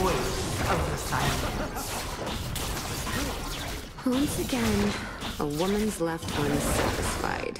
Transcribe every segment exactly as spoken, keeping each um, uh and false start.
voice of the silence. Once again, a woman's left unsatisfied.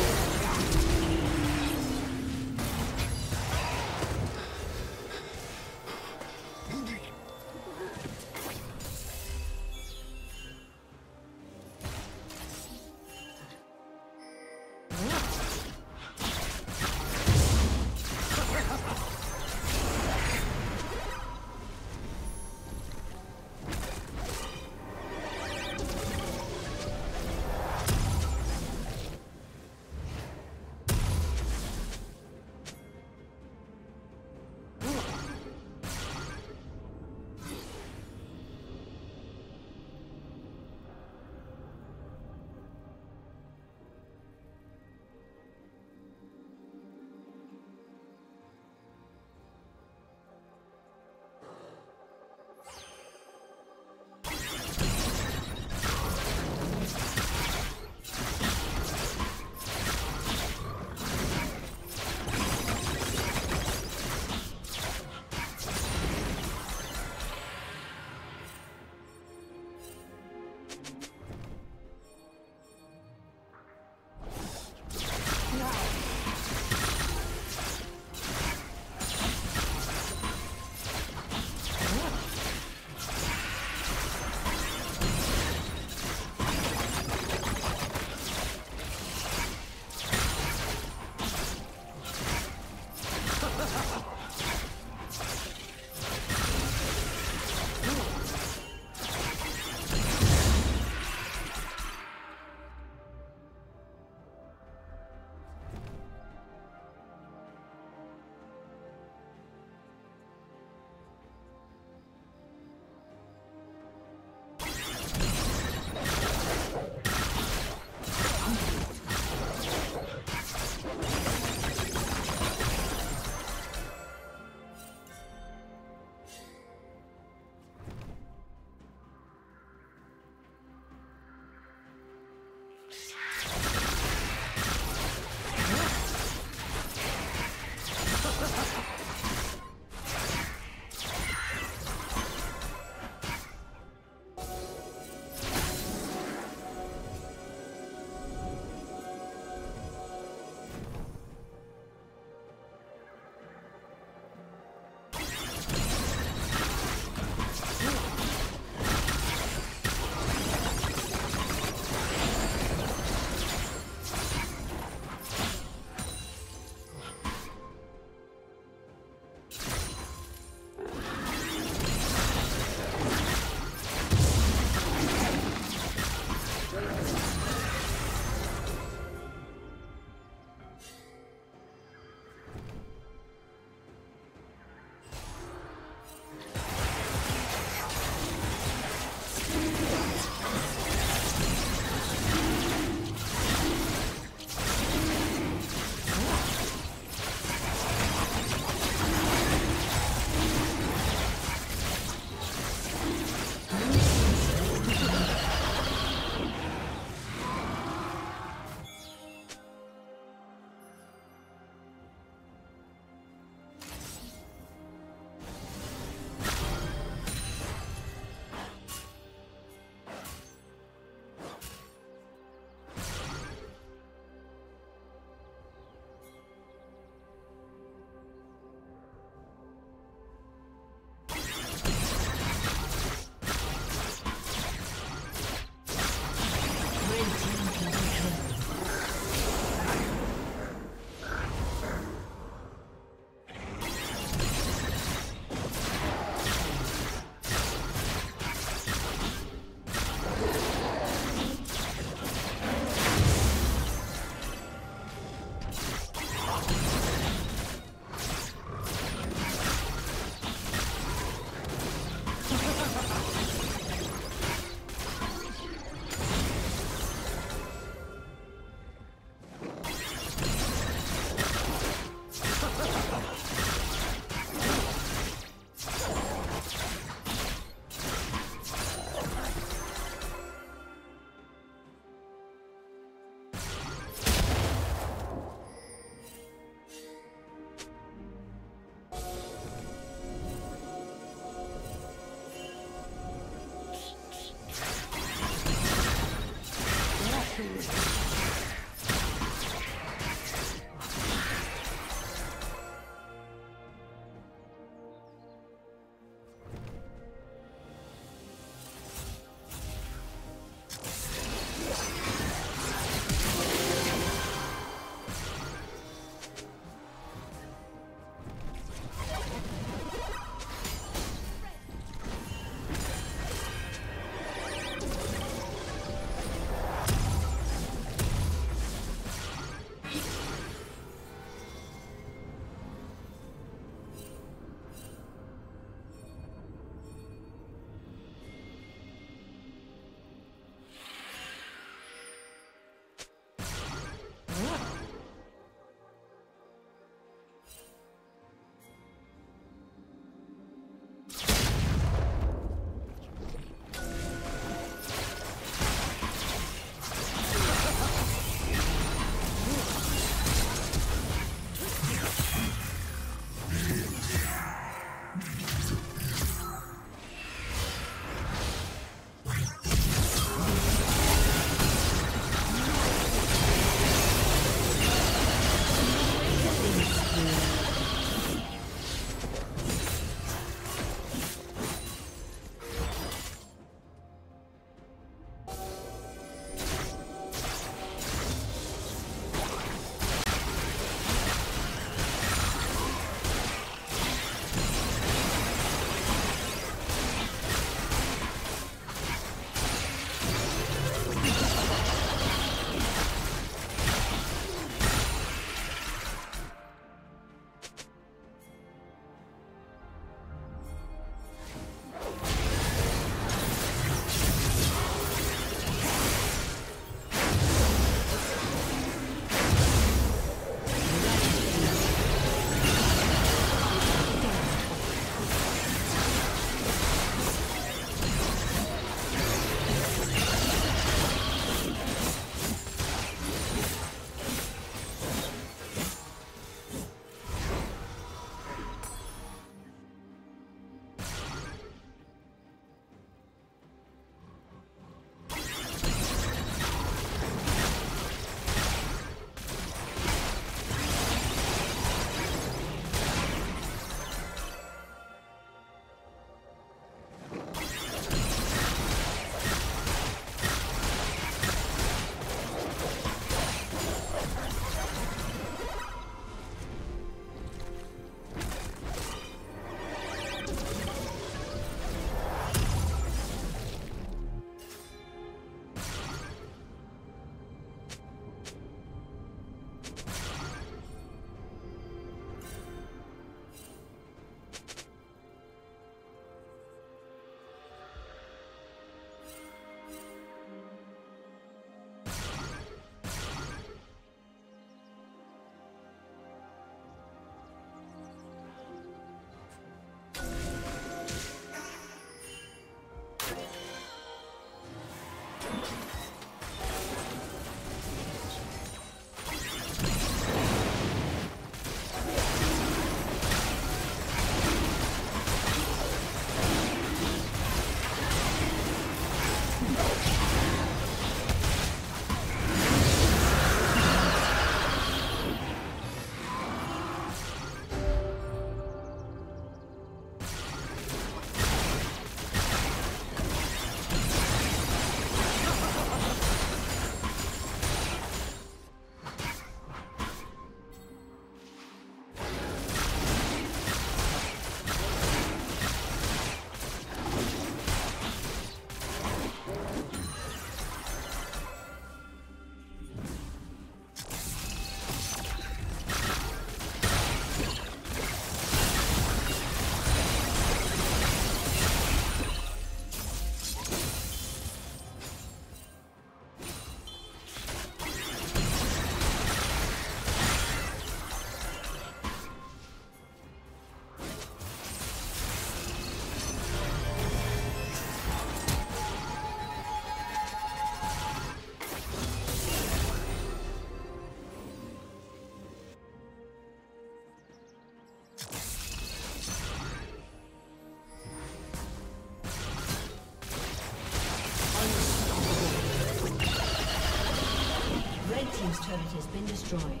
team's turret has been destroyed.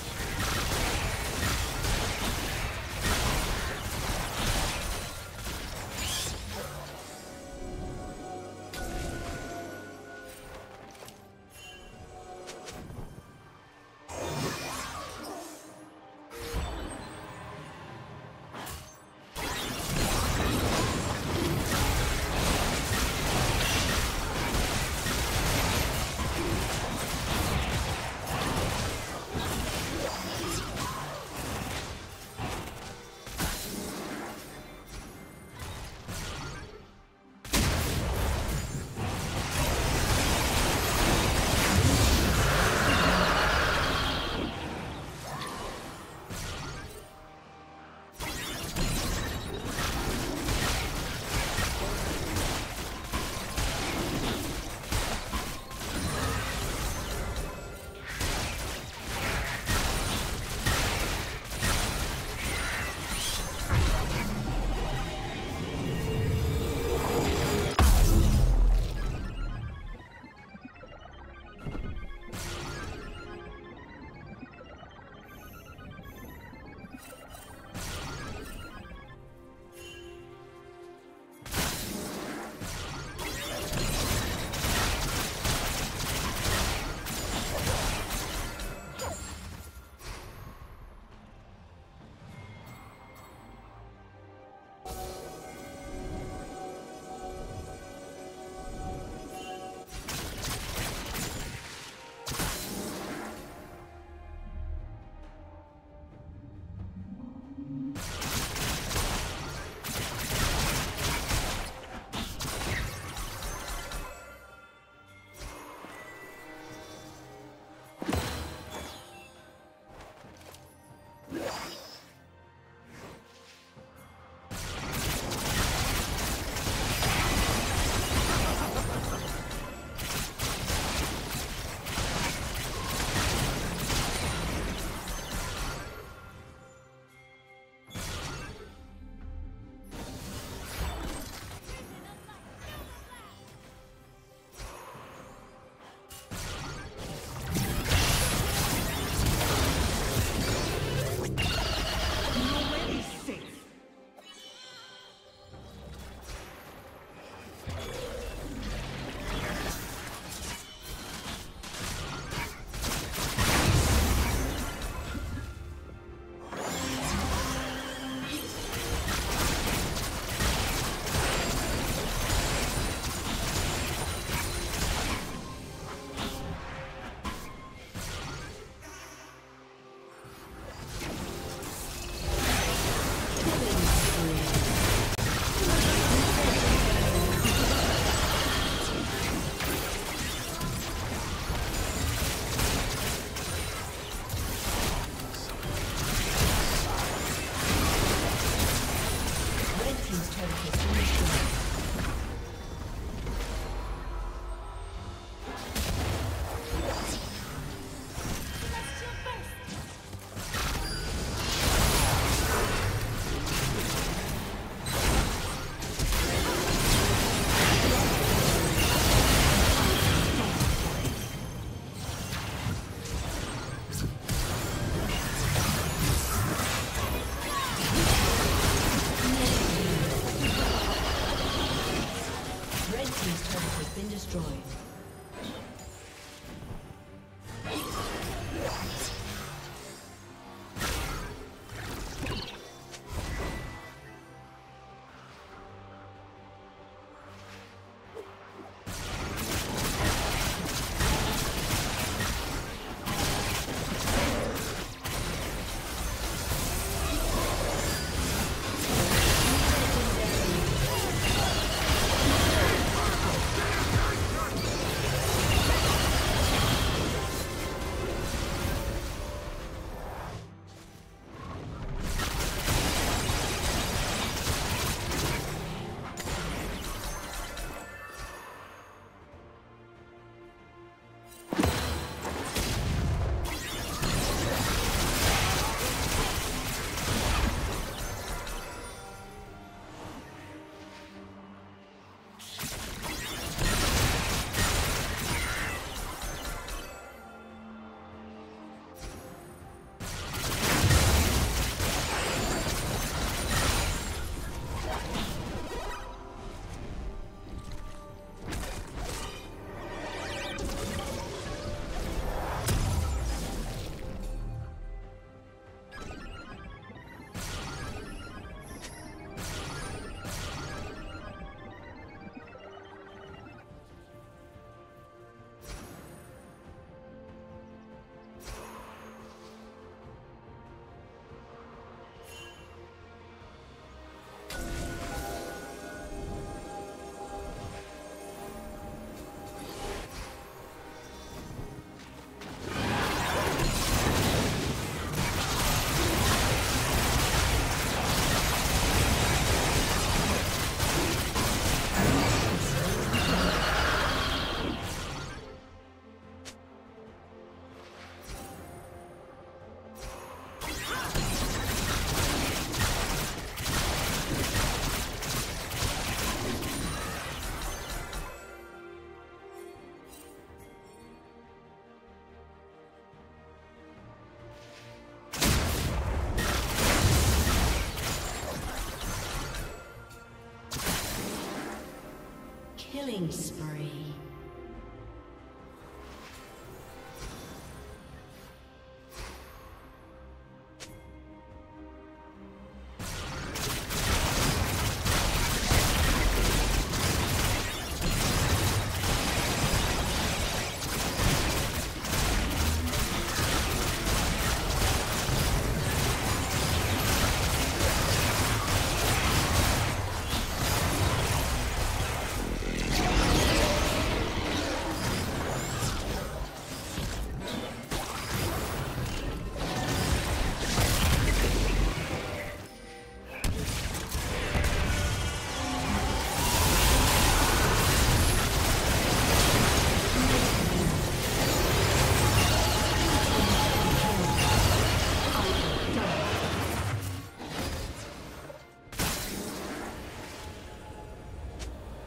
killing spree.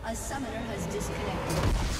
A summoner has disconnected.